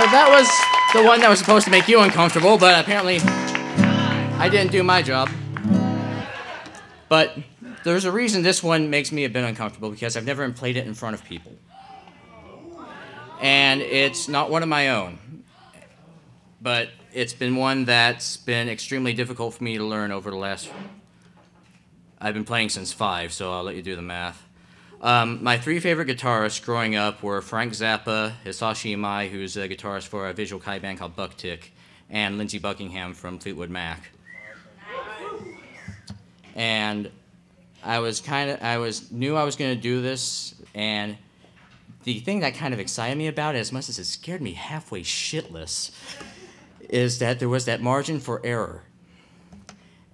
So that was the one that was supposed to make you uncomfortable, but apparently I didn't do my job. But there's a reason this one makes me a bit uncomfortable, because I've never played it in front of people. And it's not one of my own, but it's been one that's been extremely difficult for me to learn over the last... I've been playing since 5, so I'll let you do the math. My 3 favorite guitarists growing up were Frank Zappa, Hisashi Imai, who's a guitarist for a visual kei band called Bucktick, and Lindsey Buckingham from Fleetwood Mac. And I was knew I was going to do this, and the thing that kind of excited me about it, as much as it scared me halfway shitless, is that there was that margin for error.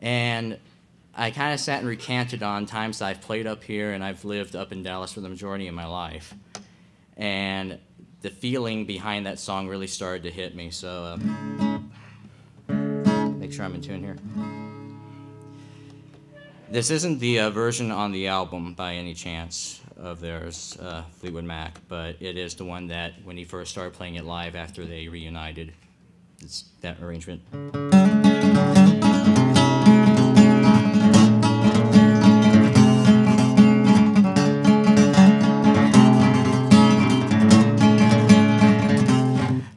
And I kind of sat and recanted on times that I've played up here, and I've lived up in Dallas for the majority of my life. And the feeling behind that song really started to hit me, so make sure I'm in tune here. This isn't the version on the album by any chance of theirs, Fleetwood Mac, but it is the one that when he first started playing it live after they reunited. It's that arrangement.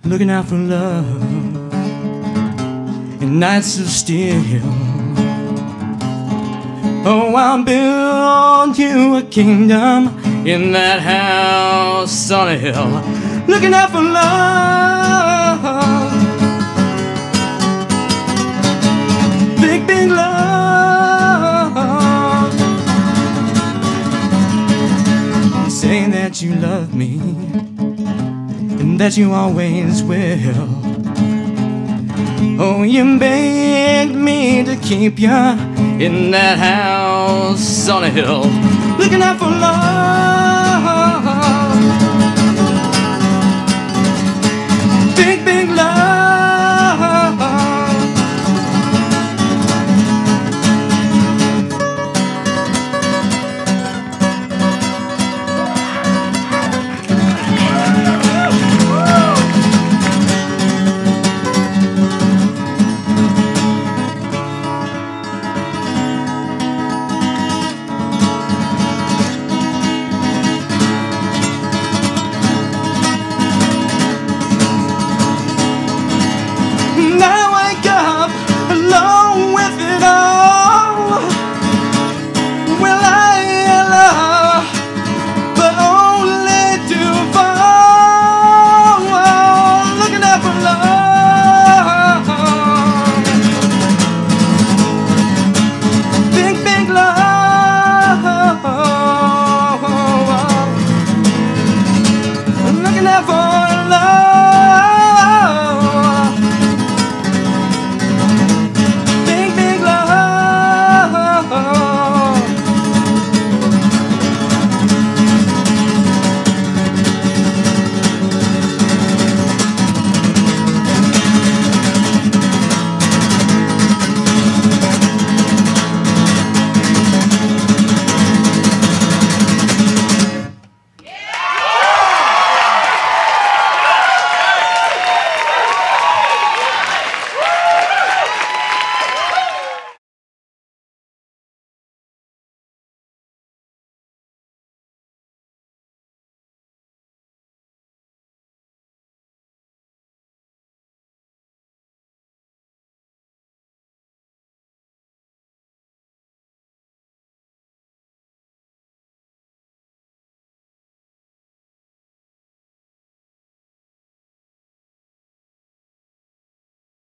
Looking out for love in nights so still. Oh, I'll build you a kingdom in that house on a hill. Looking out for love, big, big love. Say that you love me, that you always will. Oh, you begged me to keep you in that house on a hill. Looking out for love.